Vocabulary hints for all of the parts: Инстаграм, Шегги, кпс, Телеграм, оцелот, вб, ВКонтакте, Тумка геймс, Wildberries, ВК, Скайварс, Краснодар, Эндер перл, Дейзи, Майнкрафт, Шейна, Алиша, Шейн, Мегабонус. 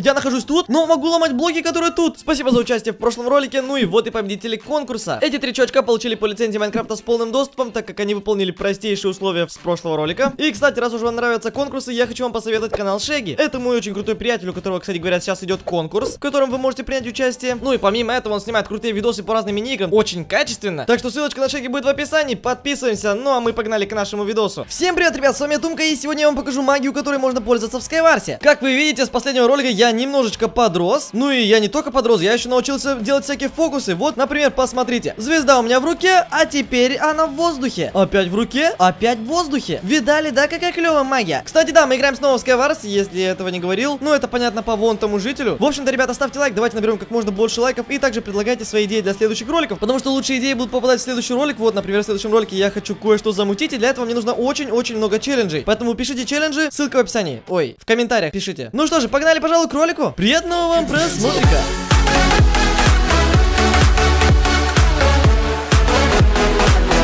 Я нахожусь тут, но могу ломать блоки, которые тут. Спасибо за участие в прошлом ролике. Ну и вот и победители конкурса. Эти три чувачка получили по лицензии Майнкрафта с полным доступом, так как они выполнили простейшие условия с прошлого ролика. И, кстати, раз уж вам нравятся конкурсы, я хочу вам посоветовать канал Шегги. Это мой очень крутой приятель, у которого, кстати говоря, сейчас идет конкурс, в котором вы можете принять участие. Ну и помимо этого он снимает крутые видосы по разным мини-играм, очень качественно. Так что ссылочка на Шегги будет в описании, подписываемся. Ну а мы погнали к нашему видосу. Всем привет, ребят, с вами Тумка, и сегодня я вам покажу магию, которой можно пользоваться в Скайварсе. Как вы видите, с последнего ролика я немножечко подрос. Ну и я не только подрос, я еще научился делать всякие фокусы. Вот, например, посмотрите. Звезда у меня в руке, а теперь она в воздухе. Опять в руке, опять в воздухе. Видали, да, какая клевая магия? Кстати, да, мы играем снова в Скайварс, если я этого не говорил. Ну, это понятно по вон тому жителю. В общем-то, ребята, ставьте лайк, давайте наберем как можно больше лайков. И также предлагайте свои идеи для следующих роликов, потому что лучшие идеи будут попадать в следующий ролик. Вот, например, в следующем ролике я хочу кое-что замутить, и для этого мне нужно очень-очень много челленджей. Поэтому пишите челленджи, ссылка в описании. Ой, в комментариях пишите. Ну что же, погнали, пожалуй, к ролику. Приятного вам просмотрика.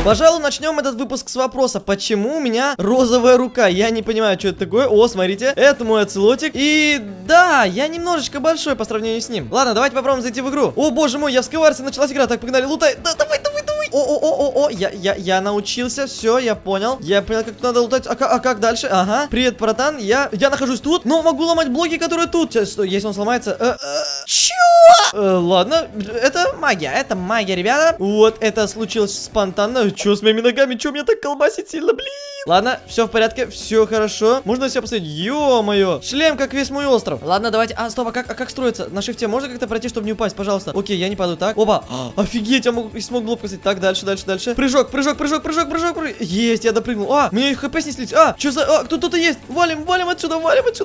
Пожалуй, начнем этот выпуск с вопроса, почему у меня розовая рука? Я не понимаю, что это такое. О, смотрите, это мой оцелотик. И да, я немножечко большой по сравнению с ним. Ладно, давайте попробуем зайти в игру. О, боже мой, я в Скайварсе, началась игра. Так, погнали, лутай. Да, давай, давай, давай. О, я научился, все, я понял. Я понял, как надо лутать. А как дальше? Ага, привет, братан, я нахожусь тут, но могу ломать блоки, которые тут. Сейчас, что, если он сломается... Чего? Ладно, это магия, ребята. Вот, это случилось спонтанно. Че с моими ногами? Че меня так колбасит сильно, блин? Ладно, все в порядке, все хорошо. Можно себя посмотреть? Ё-моё! Шлем, как весь мой остров. Ладно, давайте. А, стоп, а как строится? На шифте можно как-то пройти, чтобы не упасть, пожалуйста? Окей, я не падаю, так. Опа! Офигеть, я смог блок посадить. Так, дальше. Прыжок, прыжок. Есть, я допрыгнул. А, мне хп снеслись. А, что за... А, кто-то есть. Валим отсюда,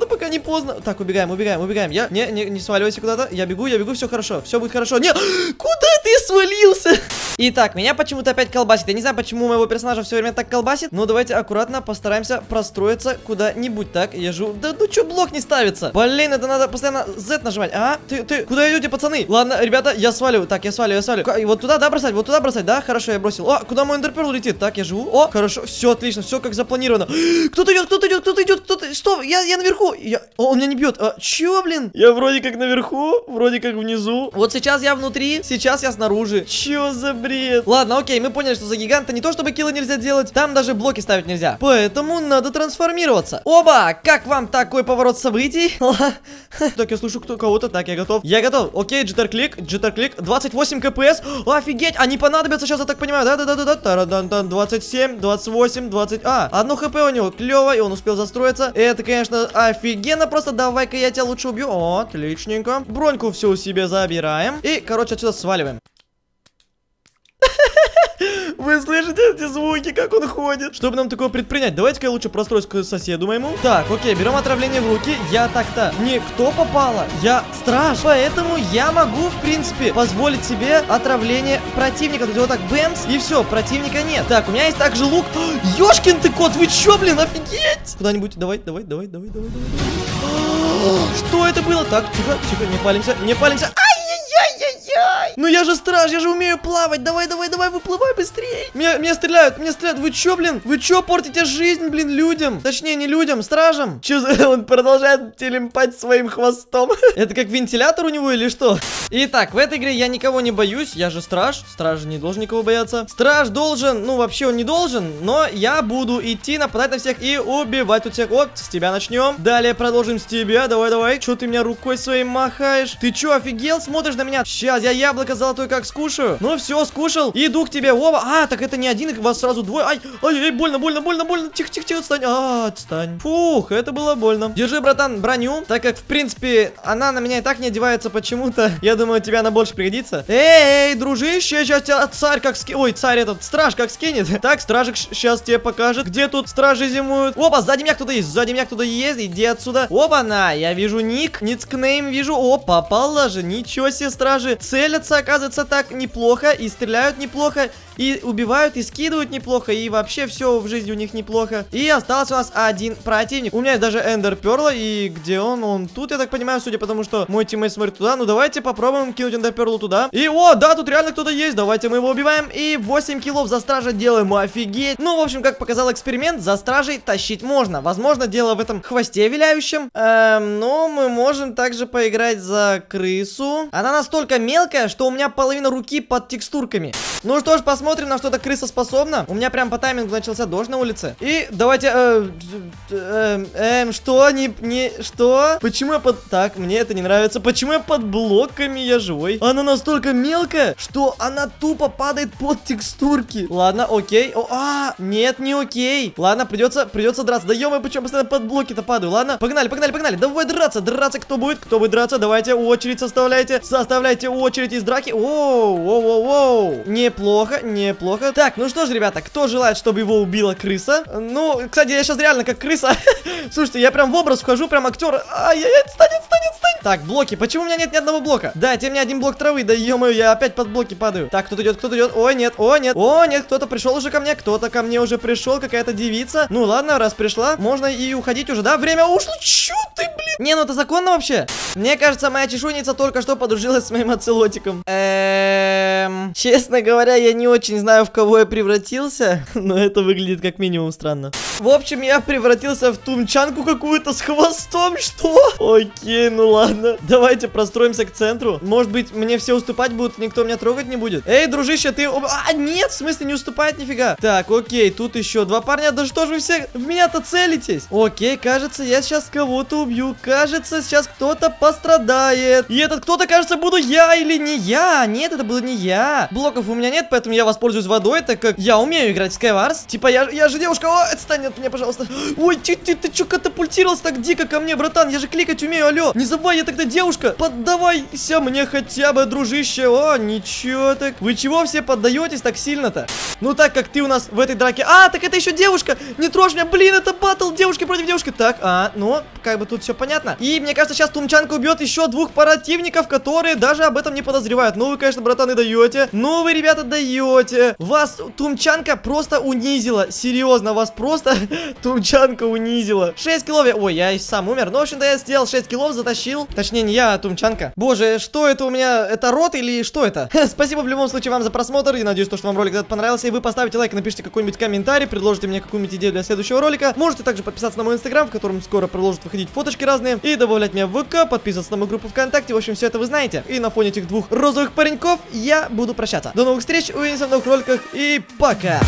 пока не поздно. Так, убегаем. Я... Не сваливайся куда-то. Я бегу, все хорошо. Все будет хорошо. Нет! Куда ты свалился? Итак, меня почему-то опять колбасит. Я не знаю, почему моего персонажа все время так колбасит, но давайте аккуратно постараемся простроиться куда-нибудь. Так, я жду. Да ну чё, блок не ставится? Блин, это надо постоянно Z нажимать. А, ты, куда идете, пацаны? Ладно, ребята, я сваливаю. Так, я сваливаю. Вот туда бросать, да? Хорошо, я бросил. О, куда мой эндерперл летит? Так, я живу. О, хорошо, все отлично, все как запланировано. Кто-то идет. Что? Я наверху. Он меня не бьет. А, чё, блин? Я вроде как наверху, вроде как внизу. Вот сейчас я внутри, сейчас я снаружи. Чё за бред? Ладно, окей, мы поняли, что за гиганта не то чтобы килла нельзя делать, там даже блоки ставить нельзя. Поэтому надо трансформироваться. Оба! Как вам такой поворот событий? Так, я слышу кого-то. Так, я готов. Окей, джиттер-клик. 28 кпс. Офигеть, они понадобятся сейчас, я так понимаю. Да. Тарадан-дан. 27, 28, 20. А, одно хп у него. Клево, и он успел застроиться. Это, конечно, офигенно. Просто давай-ка я тебя лучше убью. О, отличненько. Броньку всю себе забираем. И, короче, отсюда сваливаем. Вы слышите эти звуки, как он ходит? Чтобы нам такое предпринять, давайте-ка я лучше простроюсь к соседу моему. Так, окей, берем отравление в руки. Я так-то не кто попало, я страж. Поэтому я могу, в принципе, позволить себе отравление противника. То есть вот так, бэмс, и все, противника нет. Так, у меня есть также лук. Ёшкин ты кот, вы чё, блин, офигеть? Куда-нибудь, давай. Что это было? Так, тихо, не палимся. Ну я же страж, я же умею плавать. Давай, выплывай быстрее. Меня стреляют. Вы чё портите жизнь, блин, людям? Точнее, не людям, стражам. Чё за... Он продолжает телемпать своим хвостом. Это как вентилятор у него или что? Итак, в этой игре я никого не боюсь. Я же страж. Страж не должен никого бояться. Страж должен, ну вообще он не должен, но я буду идти, нападать на всех и убивать тут всех. Вот, с тебя начнем. Далее продолжим с тебя. Давай. Чё ты меня рукой своей махаешь? Ты чё, офигел? Смотришь на меня? Сейчас я яблоко золотое как скушаю. Ну все, скушал. Иду к тебе. Оба. А, так это не один, их вас сразу двое. Ай, больно. Тихо, отстань. Отстань. Фух, это было больно. Держи, братан, броню. Так как, в принципе, она на меня и так не одевается почему-то. Я думаю, тебе она больше пригодится. Эй, дружище, сейчас тебя царь как скинет. Ой, царь этот, страж как скинет. Так, стражик сейчас тебе покажет, где тут стражи зимуют. Опа, сзади меня кто-то есть. Иди отсюда. Опа, на, я вижу ник. Ницкнейм вижу. О, попал даже. Ничего себе, стражи. Целятся. целятся, оказывается, так неплохо, и стреляют неплохо, и убивают, и скидывают неплохо, и вообще все в жизни у них неплохо. И остался у нас один противник. У меня есть даже Эндер Перла, и где он? Он тут, я так понимаю, судя по тому, что мой тиммейт смотрит туда. Ну давайте попробуем кинуть Эндер Перлу туда. И о, да, тут реально кто-то есть, давайте мы его убиваем. И 8 киллов за стража делаем, офигеть. Ну, в общем, как показал эксперимент, за стражей тащить можно. Возможно, дело в этом хвосте виляющем. Но мы можем также поиграть за крысу. Она настолько мелкая, что у меня половина руки под текстурками. Ну что ж, посмотрим, на что-то крыса способна. У меня прям по таймингу начался дождь на улице. И давайте... что? Что? Почему я под... Так, мне это не нравится. Почему я под блоками? Я живой. Она настолько мелкая, что она тупо падает под текстурки. Ладно, окей. О, нет, не окей. Ладно, придется драться. Да ё-моё, почему постоянно под блоки-то падаю? Ладно, погнали. Давай драться. Драться кто будет драться? Давайте очередь составляйте. Составляйте очередь из драки. Воу. Неплохо. Так, ну что ж, ребята, кто желает, чтобы его убила крыса? Ну, кстати, я сейчас реально как крыса. Слушайте, я прям в образ вхожу, прям актер. Ай-яй-яй, встань. Так, блоки. Почему у меня нет ни одного блока? Дайте мне один блок травы. Да ё-моё, я опять под блоки падаю. Так, кто-то идет. О, нет, кто-то пришел уже ко мне. Какая-то девица. Ну ладно, раз пришла, можно и уходить уже, да? Время ушло. Чё ты, блин? Не, ну это законно вообще? Мне кажется, моя чешуйница только что подружилась с моим оцелотиком. Честно говоря, я не очень знаю, в кого я превратился, но это выглядит как минимум странно. В общем, я превратился в тумчанку какую-то с хвостом, что? Окей, ну ладно. Давайте простроимся к центру. Может быть, мне все уступать будут, никто меня трогать не будет. Эй, дружище, ты... нет, в смысле, не уступает нифига. Так, окей, тут еще два парня. Да что же вы все в меня-то целитесь? Окей, кажется, я сейчас кого-то убью. Кажется, сейчас кто-то пострадает. И этот кто-то, кажется, буду я или не я. Нет, это буду не я. Блоков у меня нет, поэтому я воспользуюсь водой, так как я умею играть в Скайварс. Типа, я же девушка. О, отстань от меня, пожалуйста. Ой, ты чё катапультировался так дико ко мне, братан? Я же кликать умею, алё. Не забывай, я тогда девушка. Поддавайся мне хотя бы, дружище. О, ничего так. Вы чего все поддаетесь так сильно-то? Ну, так как ты у нас в этой драке... так это еще девушка. Не трожь меня, блин, это батл девушки против девушки. Так, ну, как бы тут все понятно. И мне кажется, сейчас тумчанка убьет еще двух противников, которые даже об этом не подозревают. Ну, вы, конечно, братаны, даете. Ну, вы, ребята, даете. Вас тумчанка просто унизила. Серьезно, вас просто тумчанка унизила. 6 киллов. Ой, я и сам умер. Ну, в общем-то, я сделал 6 киллов, затащил. Точнее, не я, а тумчанка. Боже, что это у меня? Это рот или что это? Спасибо в любом случае вам за просмотр. И надеюсь, что вам ролик этот понравился. И вы поставите лайк, напишите какой-нибудь комментарий, предложите мне какую-нибудь идею для следующего ролика. Можете также подписаться на мой инстаграм, в котором скоро продолжат выходить фоточки разные. И добавлять меня в ВК, подписываться на мою группу ВКонтакте. В общем, все это вы знаете. И на фоне этих двух розовых пареньков я буду прощаться. До новых встреч, увидимся в новых роликах и пока!